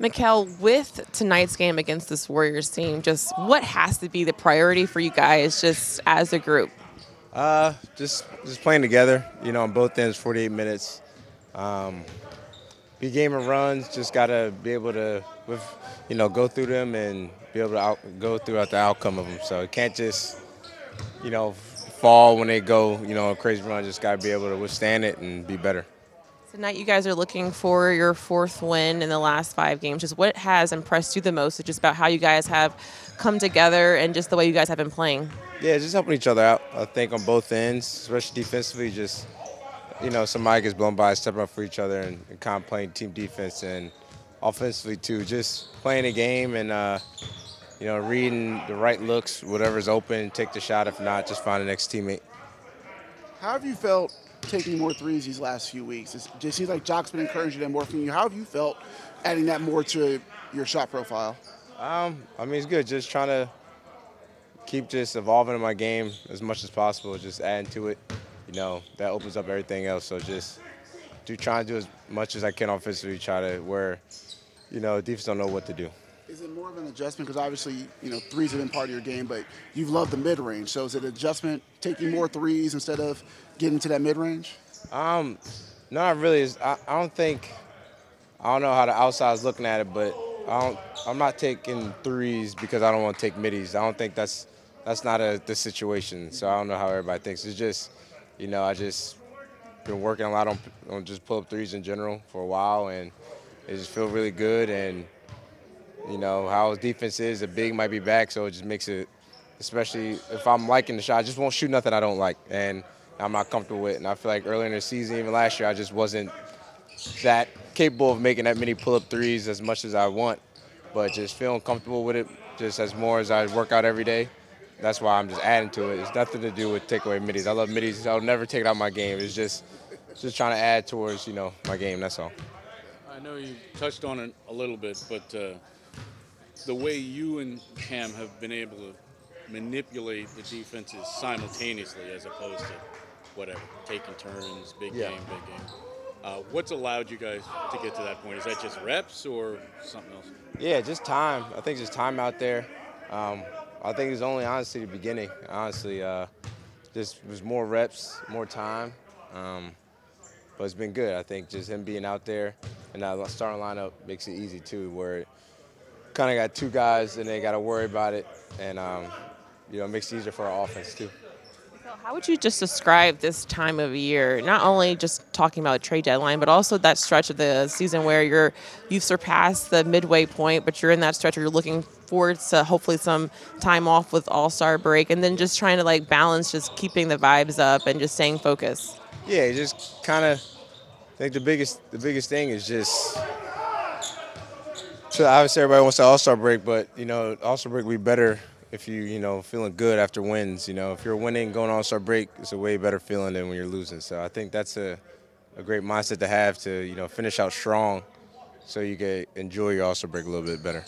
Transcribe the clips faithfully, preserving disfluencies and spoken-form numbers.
Mikal, with tonight's game against this Warriors team, just what has to be the priority for you guys just as a group? Uh, just just playing together, you know, on both ends, forty-eight minutes. Um, big game of runs, just got to be able to, with, you know, go through them and be able to out, go throughout the outcome of them. So it can't just, you know, fall when they go, you know, a crazy run. Just got to be able to withstand it and be better. Tonight you guys are looking for your fourth win in the last five games. Just what has impressed you the most, just about how you guys have come together and just the way you guys have been playing? Yeah, just helping each other out, I think, on both ends, especially defensively. Just, you know, somebody gets blown by, stepping up for each other and, and kind of playing team defense, and offensively too, just playing a game and, uh, you know, reading the right looks, whatever's open, take the shot. If not, just find the next teammate. How have you felt taking more threes these last few weeks? It's, it seems like Jock's been encouraging and working you. How have you felt adding that more to your shot profile? Um, I mean, it's good. Just trying to keep just evolving in my game as much as possible, just adding to it. You know, that opens up everything else. So just do trying to do as much as I can offensively, try to where, you know, defense don't know what to do. Is it more of an adjustment? Because obviously, you know, threes have been part of your game, but you've loved the mid-range. So is it an adjustment, taking more threes instead of getting to that mid-range? Um, no, I really is. I, I don't think, I don't know how the outside's looking at it, but I don't, I'm not taking threes because I don't want to take middies. I don't think that's, that's not a, the situation. So I don't know how everybody thinks. It's just, you know, I just been working a lot on, on just pull-up threes in general for a while, and it just feels really good. And you know, how his defense is, the big might be back, so it just makes it, especially if I'm liking the shot, I just won't shoot nothing I don't like, and I'm not comfortable with it. And I feel like earlier in the season, even last year, I just wasn't that capable of making that many pull-up threes as much as I want, but just feeling comfortable with it just as more as I work out every day. That's why I'm just adding to it. It's nothing to do with takeaway middies. I love middies. I'll never take it out of my game. It's just, just trying to add towards, you know, my game, that's all. I know you touched on it a little bit, but uh, the way you and Cam have been able to manipulate the defenses simultaneously as opposed to whatever, taking turns, big yeah. game, big game. Uh, what's allowed you guys to get to that point? Is that just reps or something else? Yeah, just time. I think just time out there. Um, I think it was only honestly the beginning, honestly. Uh, just was more reps, more time. Um, but it's been good. I think just him being out there and that starting lineup makes it easy too, where it, kind of got two guys and they got to worry about it, and um, you know, it makes it easier for our offense too. How would you just describe this time of year? Not only just talking about a trade deadline, but also that stretch of the season where you're you've surpassed the midway point, but you're in that stretch where you're looking forward to hopefully some time off with All-Star break, and then just trying to like balance, just keeping the vibes up and just staying focused. Yeah, just kind of. I think the biggest the biggest thing is just. So obviously everybody wants the All-Star break, but, you know, All-Star break would be better if you, you know, feeling good after wins. You know, if you're winning, going to All-Star break, it's a way better feeling than when you're losing. So I think that's a, a great mindset to have to, you know, finish out strong so you can enjoy your All-Star break a little bit better.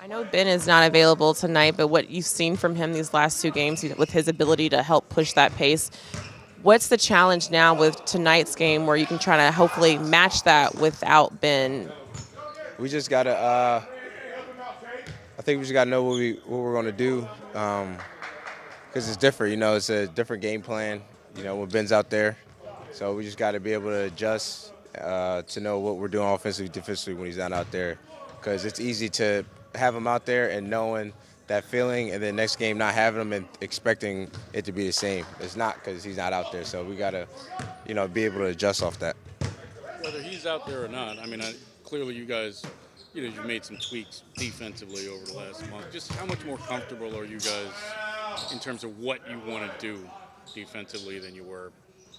I know Ben is not available tonight, but what you've seen from him these last two games with his ability to help push that pace, what's the challenge now with tonight's game where you can try to hopefully match that without Ben? We just gotta. Uh, I think we just gotta know what we what we're gonna do, because um, it's different. You know, it's a different game plan. You know, when Ben's out there, so we just gotta be able to adjust uh, to know what we're doing offensively, defensively when he's not out there, because it's easy to have him out there and knowing that feeling, and then next game not having him and expecting it to be the same. It's not because he's not out there. So we gotta, you know, be able to adjust off that. Whether he's out there or not, I mean. I Clearly, you guys, you know, you've made some tweaks defensively over the last month. Just how much more comfortable are you guys in terms of what you want to do defensively than you were,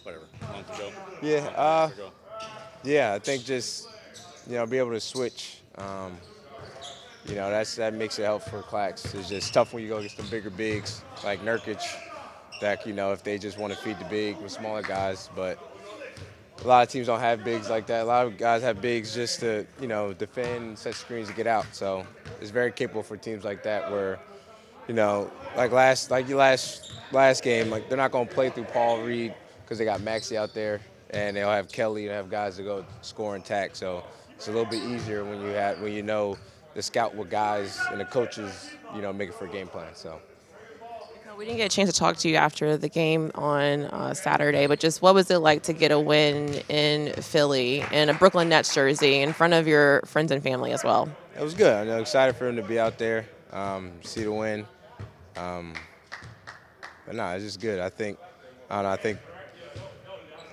whatever, a month ago? Yeah, month uh, ago. yeah. I think just, you know, be able to switch. Um, you know, that's that makes it helpful for Clax. It's just tough when you go against the bigger bigs like Nurkic. That you know, if they just want to feed the big with smaller guys, but. A lot of teams don't have bigs like that. A lot of guys have bigs just to, you know, defend, set screens, to get out. So it's very capable for teams like that where, you know, like last, like your last, last game, like they're not going to play through Paul Reed because they got Maxey out there, and they'll have Kelly and have guys to go score and tack. So it's a little bit easier when you have when you know the scout with guys and the coaches, you know, making for a game plan. So we didn't get a chance to talk to you after the game on uh, Saturday, but just what was it like to get a win in Philly in a Brooklyn Nets jersey in front of your friends and family as well? It was good. I'm excited for them to be out there, um, see the win. Um, but no, it's just good. I think, I don't know, I think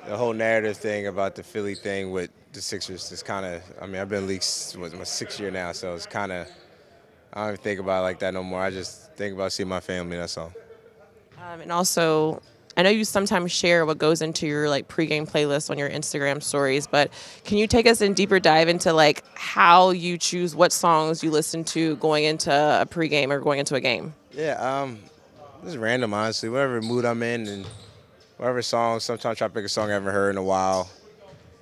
the whole narrative thing about the Philly thing with the Sixers is kind of, I mean, I've been in the league my sixth year now, so it's kind of, I don't even think about it like that no more. I just think about seeing my family, that's all. Um, and also, I know you sometimes share what goes into your like pregame playlist on your Instagram stories, but can you take us in deeper dive into like how you choose what songs you listen to going into a pregame or going into a game? Yeah, um, it's random, honestly. Whatever mood I'm in and whatever song. Sometimes I try to pick a song I haven't heard in a while,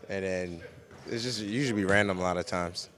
and then it's just it usually be random a lot of times.